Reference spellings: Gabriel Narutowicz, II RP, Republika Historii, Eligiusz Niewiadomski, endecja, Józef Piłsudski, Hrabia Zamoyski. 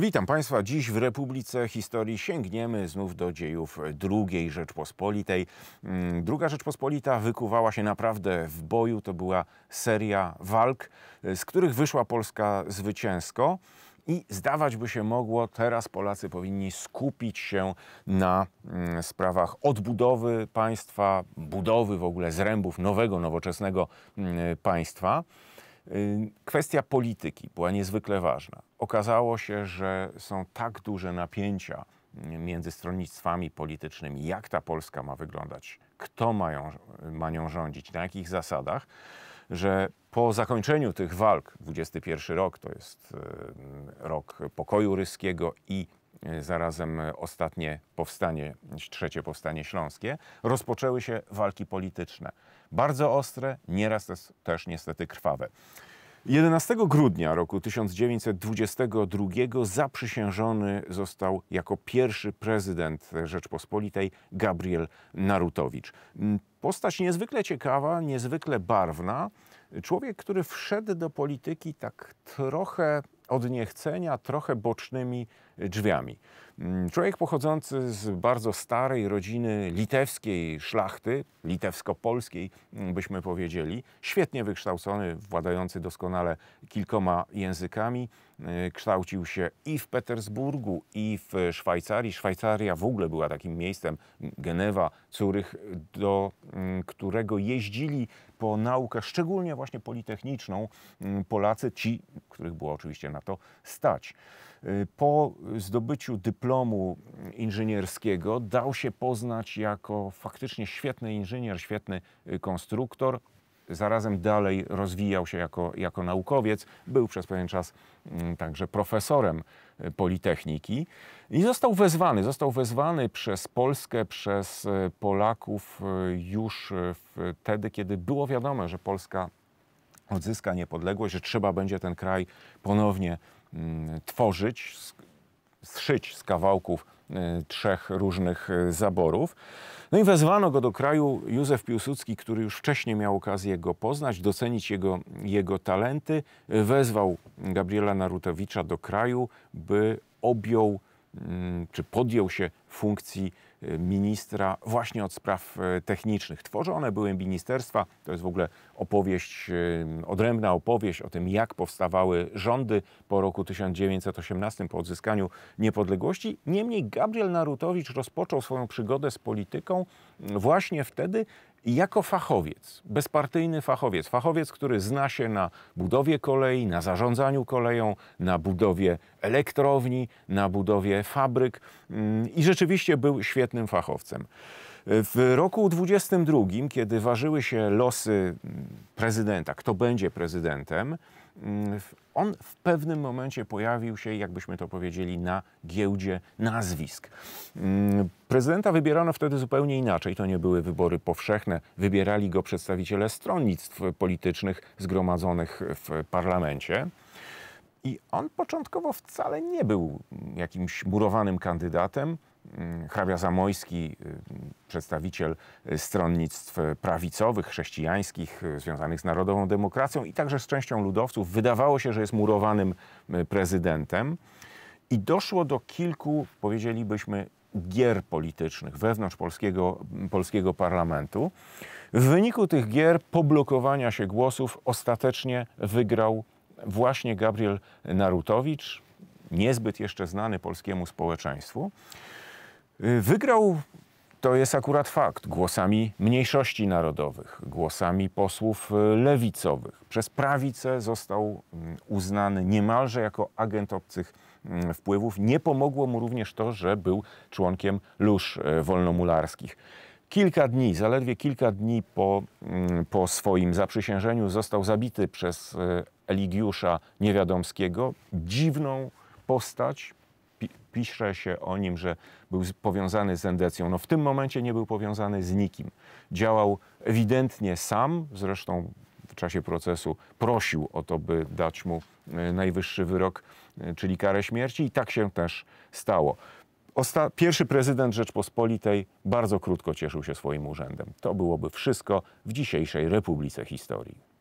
Witam Państwa. Dziś w Republice Historii sięgniemy znów do dziejów II Rzeczpospolitej. II Rzeczpospolita wykuwała się naprawdę w boju. To była seria walk, z których wyszła Polska zwycięsko. I zdawać by się mogło, teraz Polacy powinni skupić się na sprawach odbudowy państwa, budowy w ogóle zrębów nowego, nowoczesnego państwa. Kwestia polityki była niezwykle ważna. Okazało się, że są tak duże napięcia między stronnictwami politycznymi, jak ta Polska ma wyglądać, kto ma nią rządzić, na jakich zasadach, że po zakończeniu tych walk, 21 rok, to jest rok pokoju ryskiego i zarazem ostatnie powstanie, trzecie powstanie śląskie, rozpoczęły się walki polityczne. Bardzo ostre, nieraz też niestety krwawe. 11 grudnia roku 1922 zaprzysiężony został jako pierwszy prezydent Rzeczpospolitej Gabriel Narutowicz. Postać niezwykle ciekawa, niezwykle barwna. Człowiek, który wszedł do polityki tak trochę od niechcenia, trochę bocznymi drzwiami. Człowiek pochodzący z bardzo starej rodziny litewskiej szlachty, litewsko-polskiej byśmy powiedzieli, świetnie wykształcony, władający doskonale kilkoma językami, kształcił się i w Petersburgu, i w Szwajcarii. Szwajcaria w ogóle była takim miejscem, Genewa, Curych, do którego jeździli po naukę, szczególnie właśnie politechniczną, Polacy, ci, których było oczywiście na to stać. Po zdobyciu dyplomu inżynierskiego dał się poznać jako faktycznie świetny inżynier, świetny konstruktor. Zarazem dalej rozwijał się jako naukowiec. Był przez pewien czas także profesorem Politechniki i został wezwany przez Polskę, przez Polaków już wtedy, kiedy było wiadomo, że Polska odzyska niepodległość, że trzeba będzie ten kraj ponownie tworzyć, zszyć z kawałków trzech różnych zaborów. No i wezwano go do kraju. Józef Piłsudski, który już wcześniej miał okazję go poznać, docenić jego talenty, wezwał Gabriela Narutowicza do kraju, by objął czy podjął się funkcji ministra właśnie od spraw technicznych. Tworzone były ministerstwa, to jest w ogóle opowieść, odrębna opowieść o tym, jak powstawały rządy po roku 1918, po odzyskaniu niepodległości. Niemniej Gabriel Narutowicz rozpoczął swoją przygodę z polityką właśnie wtedy jako fachowiec, bezpartyjny fachowiec. Fachowiec, który zna się na budowie kolei, na zarządzaniu koleją, na budowie elektrowni, na budowie fabryk i rzeczywiście był świetnym fachowcem. W roku 22, kiedy ważyły się losy prezydenta, kto będzie prezydentem, on w pewnym momencie pojawił się, jakbyśmy to powiedzieli, na giełdzie nazwisk. Prezydenta wybierano wtedy zupełnie inaczej. To nie były wybory powszechne. Wybierali go przedstawiciele stronnictw politycznych zgromadzonych w parlamencie. I on początkowo wcale nie był jakimś murowanym kandydatem. Hrabia Zamoyski, przedstawiciel stronnictw prawicowych, chrześcijańskich, związanych z narodową demokracją i także z częścią ludowców, wydawało się, że jest murowanym prezydentem. I doszło do kilku, powiedzielibyśmy, gier politycznych wewnątrz polskiego parlamentu. W wyniku tych gier, poblokowania się głosów, ostatecznie wygrał właśnie Gabriel Narutowicz, niezbyt jeszcze znany polskiemu społeczeństwu. Wygrał, to jest akurat fakt, głosami mniejszości narodowych, głosami posłów lewicowych. Przez prawicę został uznany niemalże jako agent obcych wpływów. Nie pomogło mu również to, że był członkiem lóż wolnomularskich. Kilka dni, zaledwie kilka dni po swoim zaprzysiężeniu został zabity przez Eligiusza Niewiadomskiego. Dziwną postać. Pisze się o nim, że był powiązany z endecją. No w tym momencie nie był powiązany z nikim. Działał ewidentnie sam, zresztą w czasie procesu prosił o to, by dać mu najwyższy wyrok, czyli karę śmierci, i tak się też stało. Pierwszy prezydent Rzeczpospolitej bardzo krótko cieszył się swoim urzędem. To byłoby wszystko w dzisiejszej Republice Historii.